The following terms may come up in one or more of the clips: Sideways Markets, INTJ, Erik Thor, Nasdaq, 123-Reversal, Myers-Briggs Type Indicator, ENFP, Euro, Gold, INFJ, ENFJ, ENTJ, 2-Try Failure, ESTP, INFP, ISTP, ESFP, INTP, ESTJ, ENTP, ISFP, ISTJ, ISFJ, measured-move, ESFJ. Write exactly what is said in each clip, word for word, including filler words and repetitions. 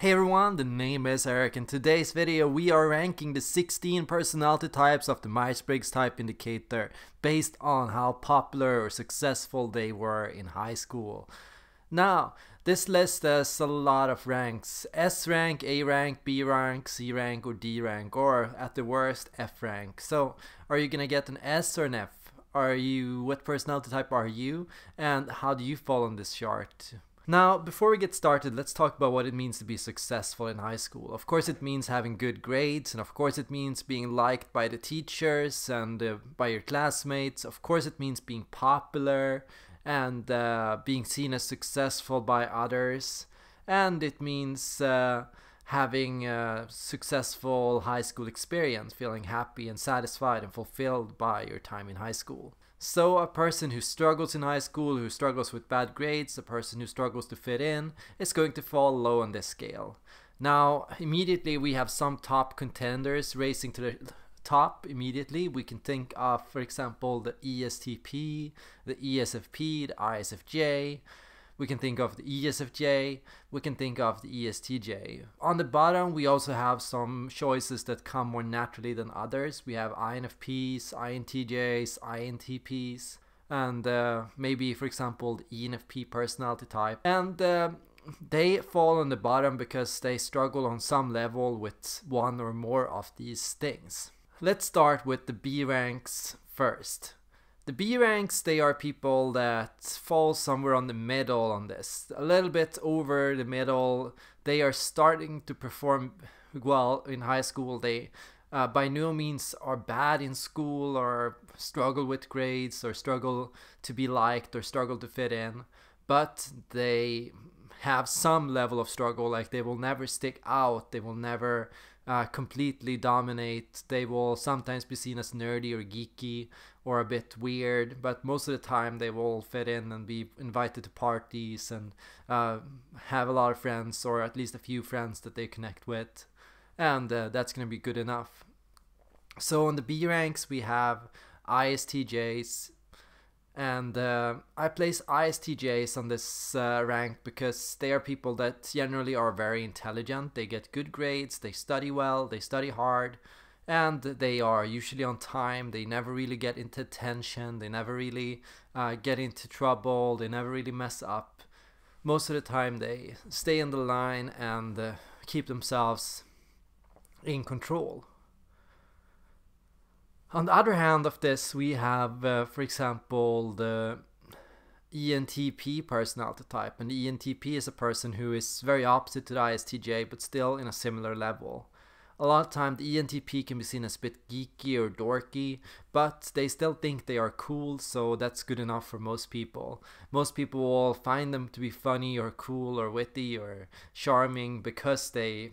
Hey everyone, the name is Eric. In today's video we are ranking the sixteen personality types of the Myers-Briggs Type Indicator based on how popular or successful they were in high school. Now, this list has a lot of ranks. S rank, A rank, B rank, C rank or D rank, or at the worst F rank. So, are you gonna get an S or an F? Are you, what personality type are you? And how do you fall on this chart? Now, before we get started, let's talk about what it means to be successful in high school. Of course, it means having good grades, and of course, it means being liked by the teachers and uh, by your classmates. Of course, it means being popular and uh, being seen as successful by others. And it means uh, having a successful high school experience, feeling happy and satisfied and fulfilled by your time in high school. So a person who struggles in high school, who struggles with bad grades, a person who struggles to fit in, is going to fall low on this scale. Now, immediately we have some top contenders racing to the top immediately. We can think of, for example, the E S T P, the E S F P, the I S F J. We can think of the E S F J, we can think of the E S T J. On the bottom, we also have some choices that come more naturally than others. We have I N F Ps, I N T Js, I N T Ps, and uh, maybe, for example, the E N F P personality type. And uh, they fall on the bottom because they struggle on some level with one or more of these things. Let's start with the B ranks first. The B ranks, they are people that fall somewhere on the middle on this, a little bit over the middle. They are starting to perform well in high school. They uh, by no means are bad in school or struggle with grades or struggle to be liked or struggle to fit in, but they have some level of struggle. Like, they will never stick out, they will never Uh, completely dominate. They will sometimes be seen as nerdy or geeky or a bit weird, but most of the time they will fit in and be invited to parties and uh, have a lot of friends, or at least a few friends that they connect with, and uh, that's going to be good enough. So on the B ranks we have I S T Js, and uh, I place I S T Js on this uh, rank because they are people that generally are very intelligent. They get good grades, they study well, they study hard, and they are usually on time. They never really get into tension, they never really uh, get into trouble, they never really mess up. Most of the time they stay in the line and uh, keep themselves in control. On the other hand of this, we have, uh, for example, the E N T P personality type. And the E N T P is a person who is very opposite to the I S T J, but still in a similar level. A lot of time, the E N T P can be seen as a bit geeky or dorky, but they still think they are cool, so that's good enough for most people. Most people will find them to be funny or cool or witty or charming because they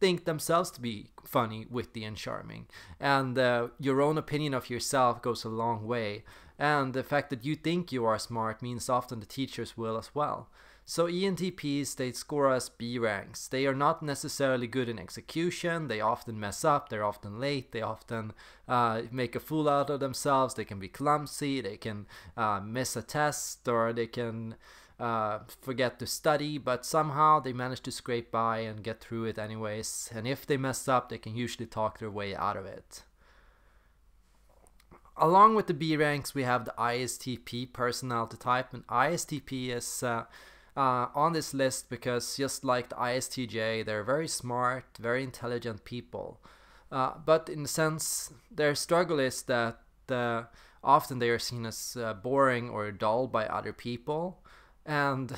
think themselves to be funny, witty and charming, and uh, your own opinion of yourself goes a long way, and the fact that you think you are smart means often the teachers will as well. So E N T Ps, they score as B ranks. They are not necessarily good in execution, they often mess up, they're often late, they often uh, make a fool out of themselves, they can be clumsy, they can uh, miss a test, or they can Uh, forget to study, but somehow they manage to scrape by and get through it anyways, and if they mess up they can usually talk their way out of it. Along with the B ranks we have the I S T P personality type, and I S T P is uh, uh, on this list because, just like the I S T J, they're very smart, very intelligent people, uh, but in a sense their struggle is that uh, often they are seen as uh, boring or dull by other people. And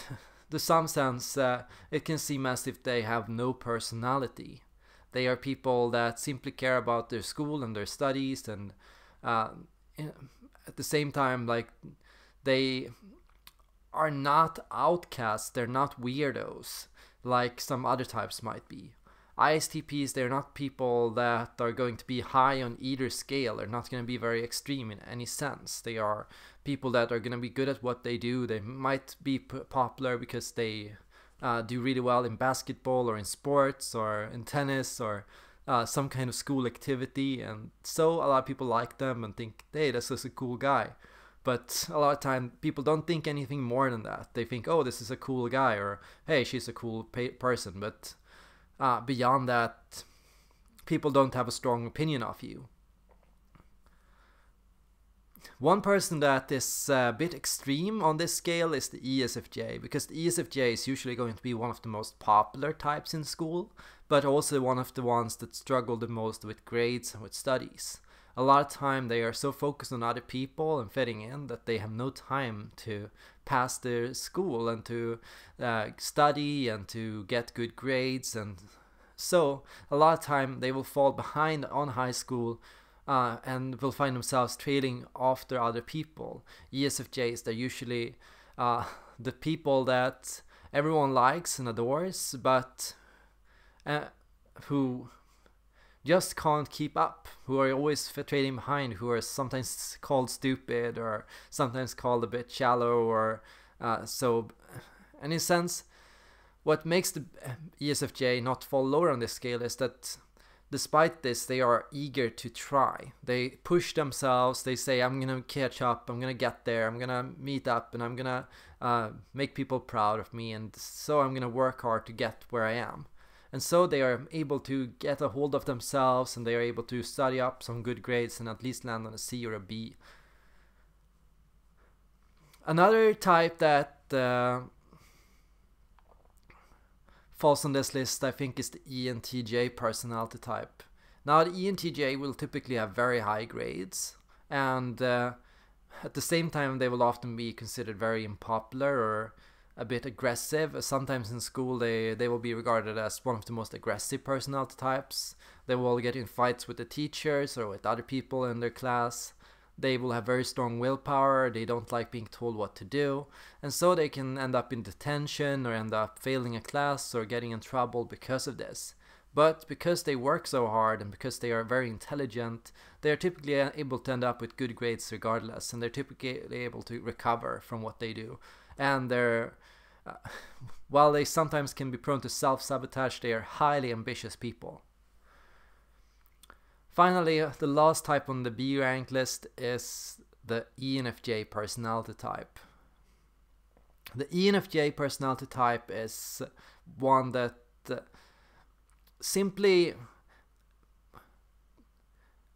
to some sense, uh, it can seem as if they have no personality. They are people that simply care about their school and their studies, and uh, at the same time, like, they are not outcasts, they're not weirdos, like some other types might be. I S T Ps, they're not people that are going to be high on either scale. They're not going to be very extreme in any sense. They are people that are going to be good at what they do. They might be popular because they uh, do really well in basketball or in sports or in tennis or uh, some kind of school activity. And so a lot of people like them and think, hey, this is a cool guy. But a lot of time people don't think anything more than that. They think, oh, this is a cool guy, or hey, she's a cool person. But uh, beyond that, people don't have a strong opinion of you. One person that is a bit extreme on this scale is the E S F J, because the E S F J is usually going to be one of the most popular types in school, but also one of the ones that struggle the most with grades and with studies. A lot of time they are so focused on other people and fitting in that they have no time to pass their school and to uh, study and to get good grades, and so a lot of time they will fall behind on high school Uh, and will find themselves trailing after other people. E S F Js, they're usually uh, the people that everyone likes and adores, but uh, who just can't keep up, who are always trailing behind, who are sometimes called stupid or sometimes called a bit shallow, or uh, so. And in a sense, what makes the E S F J not fall lower on this scale is that despite this, they are eager to try. They push themselves. They say, I'm going to catch up. I'm going to get there. I'm going to meet up, and I'm going to uh, make people proud of me. And so I'm going to work hard to get where I am. And so they are able to get a hold of themselves, and they are able to study up some good grades and at least land on a C or a B. Another type that uh, falls on this list, I think, is the E N T J personality type. Now, the E N T J will typically have very high grades, and uh, at the same time they will often be considered very unpopular or a bit aggressive. Sometimes in school they, they will be regarded as one of the most aggressive personality types. They will get in fights with the teachers or with other people in their class. They will have very strong willpower. They don't like being told what to do, and so they can end up in detention or end up failing a class or getting in trouble because of this. But because they work so hard and because they are very intelligent, they are typically able to end up with good grades regardless, and they're typically able to recover from what they do. And they're, uh, while they sometimes can be prone to self-sabotage, they are highly ambitious people. Finally, the last type on the B rank list is the E N F J personality type. The E N F J personality type is one that simply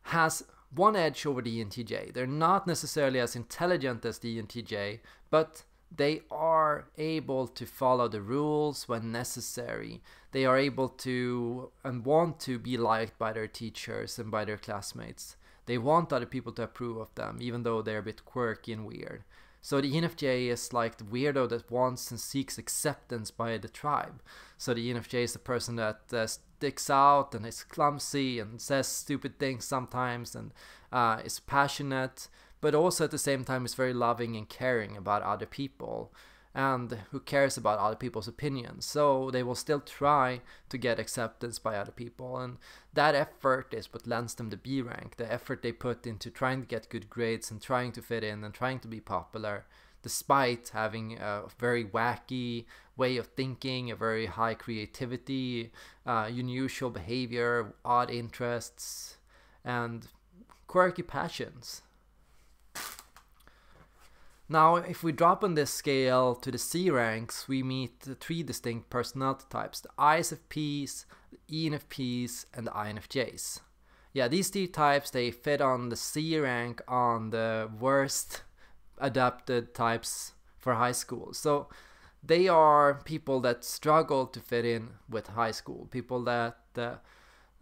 has one edge over the E N T J. They're not necessarily as intelligent as the E N T J, but they are able to follow the rules when necessary. They are able to and want to be liked by their teachers and by their classmates. They want other people to approve of them, even though they're a bit quirky and weird. So the E N F J is like the weirdo that wants and seeks acceptance by the tribe. So the E N F J is the person that uh, sticks out and is clumsy and says stupid things sometimes, and uh, is passionate, but also at the same time is very loving and caring about other people, and who cares about other people's opinions. So they will still try to get acceptance by other people, and that effort is what lends them the B rank. The effort they put into trying to get good grades and trying to fit in and trying to be popular, despite having a very wacky way of thinking, a very high creativity, uh, unusual behavior, odd interests, and quirky passions. Now, if we drop on this scale to the C ranks, we meet three distinct personality types: the I S F Ps, the E N F Ps, and the I N F Js. Yeah, these three types, they fit on the C rank on the worst adapted types for high school. So they are people that struggle to fit in with high school, people that uh,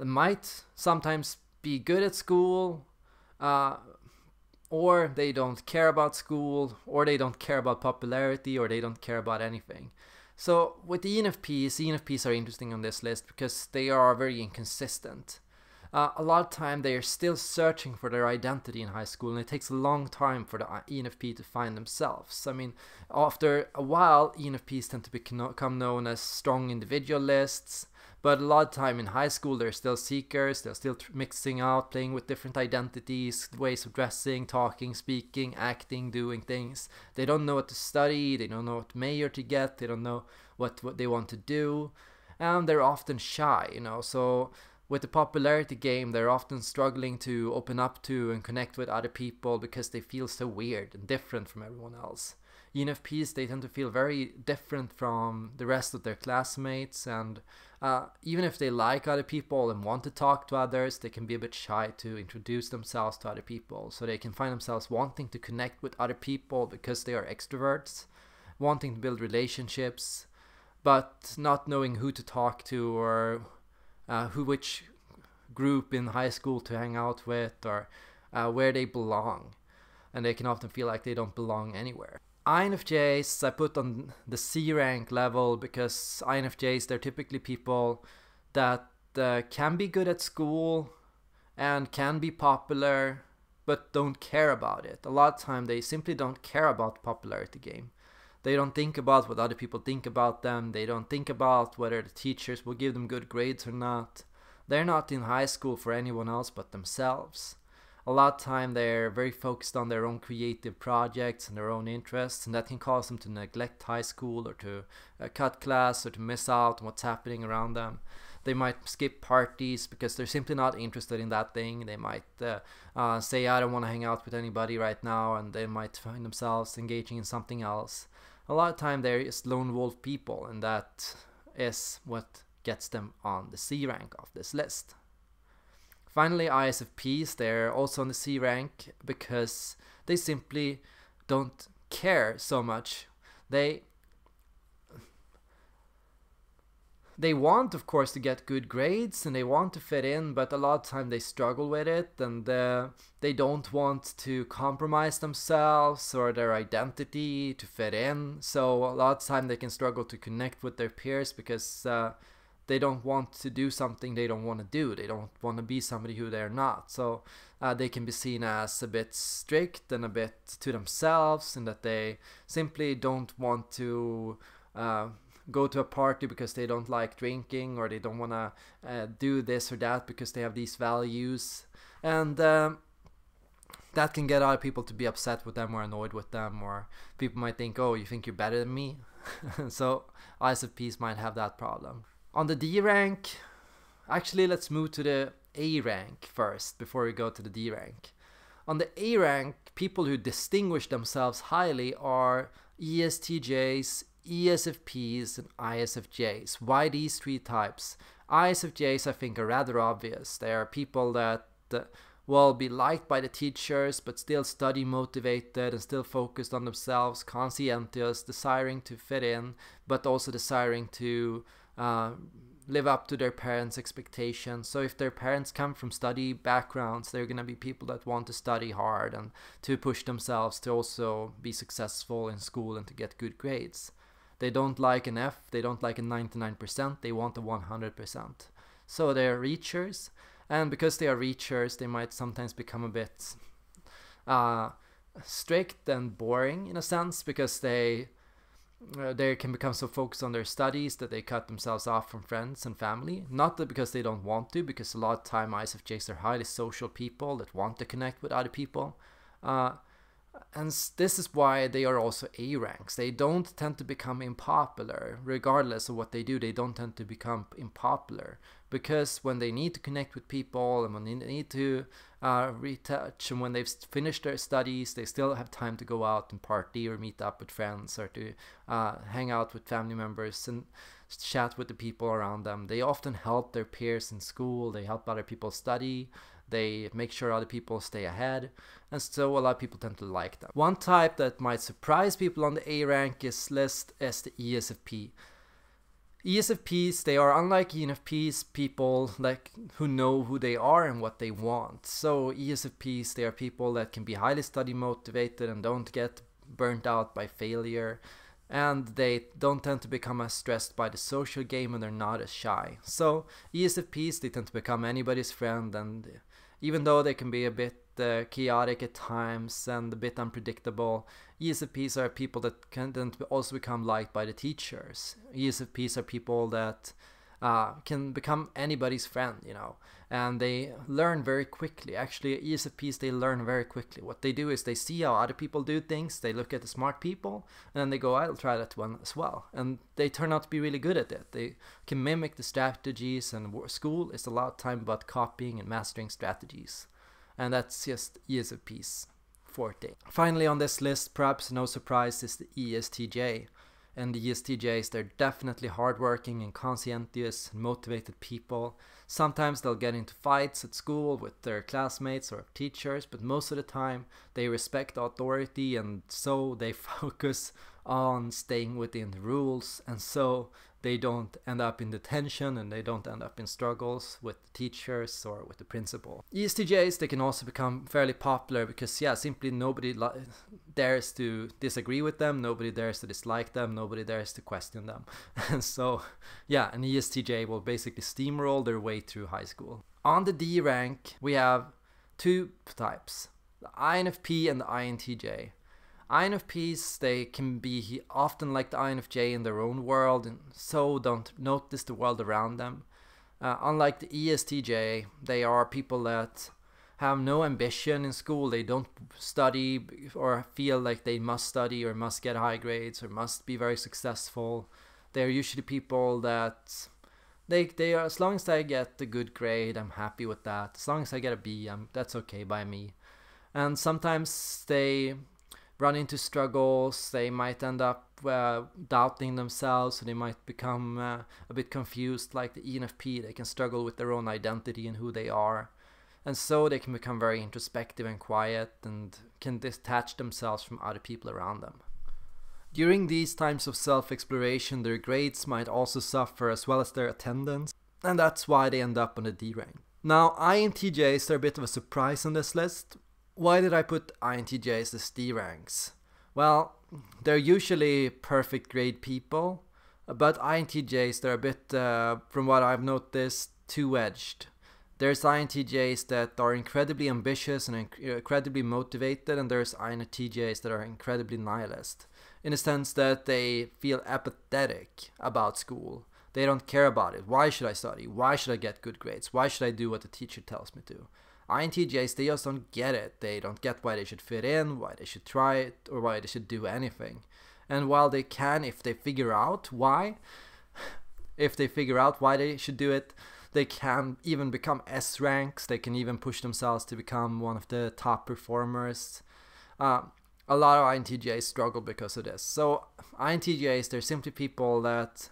might sometimes be good at school, uh, or they don't care about school, or they don't care about popularity, or they don't care about anything. So with the E N F Ps, E N F Ps are interesting on this list because they are very inconsistent. Uh, a lot of time they are still searching for their identity in high school, and it takes a long time for the E N F P to find themselves. I mean, after a while, E N F Ps tend to become known as strong individualists, but a lot of time in high school they're still seekers. They're still mixing out, playing with different identities, ways of dressing, talking, speaking, acting, doing things. They don't know what to study, they don't know what major to get, they don't know what, what they want to do, and they're often shy, you know, so With the popularity game, they're often struggling to open up to and connect with other people because they feel so weird and different from everyone else. E N F Ps, they tend to feel very different from the rest of their classmates, and uh, even if they like other people and want to talk to others, they can be a bit shy to introduce themselves to other people. So they can find themselves wanting to connect with other people because they are extroverts, wanting to build relationships, but not knowing who to talk to or Uh, who which group in high school to hang out with, or uh, where they belong, and they can often feel like they don't belong anywhere. I N F Js I put on the C rank level because I N F Js, they're typically people that uh, can be good at school and can be popular but don't care about it. A lot of time they simply don't care about the popularity game. They don't think about what other people think about them. They don't think about whether the teachers will give them good grades or not. They're not in high school for anyone else but themselves. A lot of time they're very focused on their own creative projects and their own interests, and that can cause them to neglect high school or to uh, cut class or to miss out on what's happening around them. They might skip parties because they're simply not interested in that thing. They might uh, uh, say, I don't want to hang out with anybody right now, and they might find themselves engaging in something else. A lot of time there is lone wolf people, and that is what gets them on the C rank of this list. Finally, I S F Ps, they're also on the C rank because they simply don't care so much. They They want, of course, to get good grades and they want to fit in, but a lot of time they struggle with it, and uh, they don't want to compromise themselves or their identity to fit in. So a lot of time they can struggle to connect with their peers because uh, they don't want to do something they don't want to do. They don't want to be somebody who they're not. So uh, they can be seen as a bit strict and a bit to themselves, and that they simply don't want to Uh, go to a party because they don't like drinking, or they don't want to uh, do this or that because they have these values, and um, that can get other people to be upset with them or annoyed with them, or people might think, oh, you think you're better than me? So I S F Ps might have that problem. On the D rank, actually let's move to the A rank first before we go to the D rank. On the A rank, people who distinguish themselves highly are E S T Js, E S F Ps and I S F Js. Why these three types? I S F Js, I think, are rather obvious. They are people that uh, will be liked by the teachers but still study motivated and still focused on themselves, conscientious, desiring to fit in but also desiring to uh, live up to their parents' expectations. So if their parents come from study backgrounds, they're going to be people that want to study hard and to push themselves to also be successful in school and to get good grades. They don't like an F, they don't like a ninety-nine percent, they want a one hundred percent. So they're reachers, and because they are reachers, they might sometimes become a bit uh, strict and boring in a sense, because they, uh, they can become so focused on their studies that they cut themselves off from friends and family. Not that because they don't want to, because a lot of time I S F Js are highly social people that want to connect with other people. Uh, And this is why they are also A ranks. They don't tend to become unpopular. Regardless of what they do, they don't tend to become unpopular. Because when they need to connect with people, and when they need to uh, retouch, and when they've finished their studies, they still have time to go out and party or meet up with friends or to uh, hang out with family members and chat with the people around them. They often help their peers in school. They help other people study. They make sure other people stay ahead, and so a lot of people tend to like them. One type that might surprise people on the A rank is list is the E S F P. E S F Ps, they are unlike E N F Ps, people like who know who they are and what they want. So E S F Ps, they are people that can be highly study motivated and don't get burnt out by failure, and they don't tend to become as stressed by the social game, and they're not as shy. So E S F Ps, they tend to become anybody's friend, and even though they can be a bit uh, chaotic at times and a bit unpredictable, E S F Ps are people that can also become liked by the teachers. E S F Ps are people that uh, can become anybody's friend, you know, and they learn very quickly. Actually, E S F Ps, they learn very quickly. What they do is they see how other people do things, they look at the smart people, and then they go, I'll try that one as well. And they turn out to be really good at it. They can mimic the strategies, and school is a lot of time about copying and mastering strategies. And that's just E S F Ps forte. Finally on this list, perhaps no surprise, is the E S T J. And the E S T Js, they're definitely hardworking and conscientious and motivated people. Sometimes they'll get into fights at school with their classmates or teachers, but most of the time they respect authority, and so they focus on staying within the rules, and so they don't end up in detention and they don't end up in struggles with the teachers or with the principal. E S T Js, they can also become fairly popular because, yeah, simply nobody dares to disagree with them, nobody dares to dislike them, nobody dares to question them. And so, yeah, an E S T J will basically steamroll their way through high school. On the D rank, we have two types, the I N F P and the I N T J. I N F Ps, they can be often like the I N F J in their own world, and so don't notice the world around them. Uh, unlike the E S T J, they are people that have no ambition in school. They don't study or feel like they must study or must get high grades or must be very successful. They're usually people that they, they are, as long as I get a good grade, I'm happy with that. As long as I get a B, I'm, that's okay by me. And sometimes they run into struggles, they might end up uh, doubting themselves, and they might become uh, a bit confused like the E N F P. They can struggle with their own identity and who they are, and so they can become very introspective and quiet and can detach themselves from other people around them. During these times of self-exploration, their grades might also suffer as well as their attendance, and that's why they end up on the D rank. Now, I N T Js are a bit of a surprise on this list. Why did I put I N T Js as D ranks? Well, they're usually perfect grade people, but I N T Js, they're a bit, uh, from what I've noticed, two-edged. There's I N T Js that are incredibly ambitious and inc incredibly motivated, and there's I N T Js that are incredibly nihilist, in the sense that they feel apathetic about school. They don't care about it. Why should I study? Why should I get good grades? Why should I do what the teacher tells me to? I N T Js, they just don't get it. They don't get why they should fit in, why they should try it, or why they should do anything. And while they can, if they figure out why, if they figure out why they should do it, they can even become S ranks. They can even push themselves to become one of the top performers. Uh, a lot of I N T Js struggle because of this. So I N T Js, they're simply people that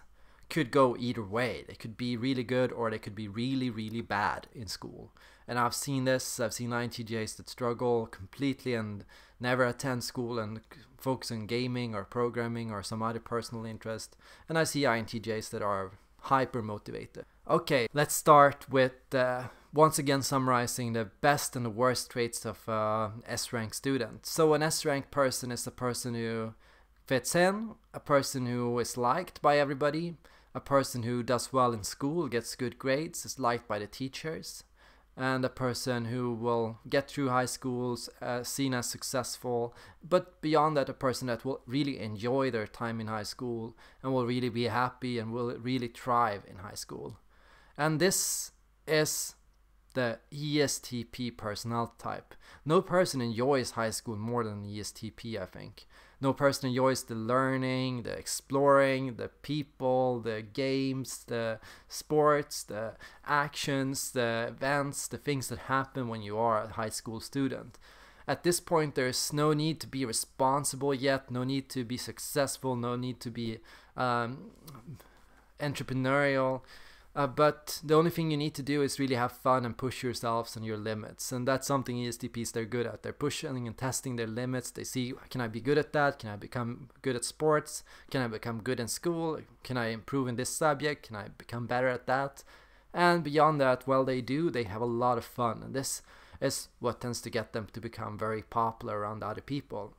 could go either way. They could be really good or they could be really, really bad in school. And I've seen this. I've seen I N T Js that struggle completely and never attend school and focus on gaming or programming or some other personal interest. And I see I N T Js that are hyper motivated. Okay, let's start with uh, once again summarizing the best and the worst traits of uh, an S-rank student. So an S-rank person is a person who fits in, a person who is liked by everybody, a person who does well in school, gets good grades, is liked by the teachers, and a person who will get through high schools, uh, seen as successful, but beyond that, a person that will really enjoy their time in high school and will really be happy and will really thrive in high school. And this is the E S T P personality type. No person enjoys high school more than the E S T P, I think. No person enjoys the learning, the exploring, the people, the games, the sports, the actions, the events, the things that happen when you are a high school student. At this point, there's no need to be responsible yet, no need to be successful, no need to be um, entrepreneurial. Uh, but the only thing you need to do is really have fun and push yourselves and your limits. And that's something E S T Ps, they're good at. They're pushing and testing their limits. They see, can I be good at that? Can I become good at sports? Can I become good in school? Can I improve in this subject? Can I become better at that? And beyond that, well, they do. They have a lot of fun. And this is what tends to get them to become very popular around other people.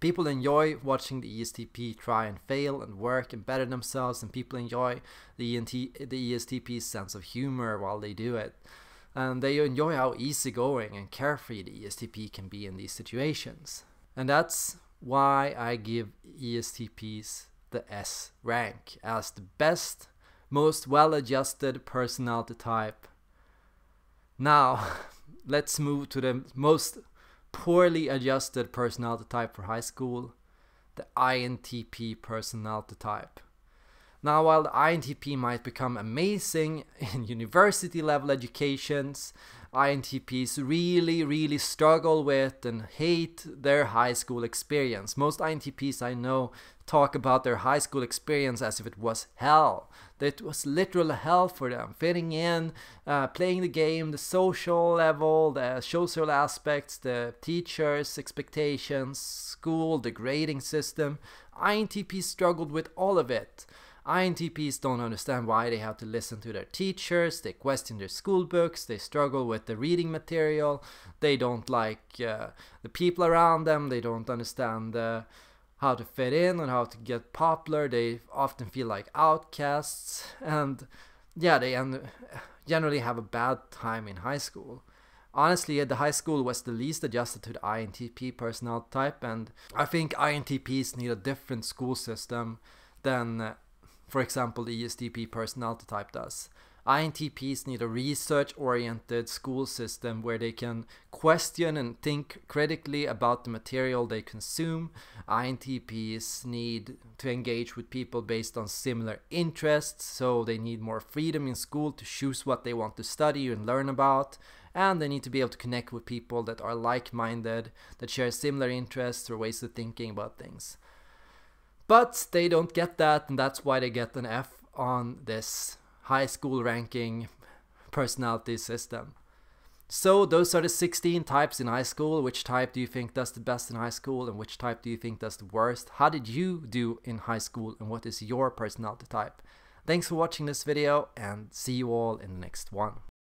People enjoy watching the E S T P try and fail and work and better themselves, and people enjoy the, E N T, the E S T P's sense of humor while they do it. And they enjoy how easygoing and carefree the E S T P can be in these situations. And that's why I give E S T Ps the S rank as the best, most well-adjusted personality type. Now, let's move to the most poorly adjusted personality type for high school, the I N T P personality type. Now, while the I N T P might become amazing in university level educations, I N T Ps really, really struggle with and hate their high school experience. Most I N T Ps I know talk about their high school experience as if it was hell. That it was literal hell for them, fitting in, uh, playing the game, the social level, the social aspects, the teachers' expectations, school, the grading system. I N T Ps struggled with all of it. I N T Ps don't understand why they have to listen to their teachers, they question their school books, they struggle with the reading material, they don't like uh, the people around them, they don't understand uh, how to fit in and how to get popular, they often feel like outcasts, and yeah, they generally have a bad time in high school. Honestly, the high school was the least adjusted to the I N T P personality type, and I think I N T Ps need a different school system than uh, for example, the E S T P personality type does. I N T Ps need a research-oriented school system where they can question and think critically about the material they consume. I N T Ps need to engage with people based on similar interests, so they need more freedom in school to choose what they want to study and learn about. And they need to be able to connect with people that are like-minded, that share similar interests or ways of thinking about things. But they don't get that, and that's why they get an F on this high school ranking personality system. So those are the sixteen types in high school. Which type do you think does the best in high school, and which type do you think does the worst? How did you do in high school, and what is your personality type? Thanks for watching this video, and see you all in the next one.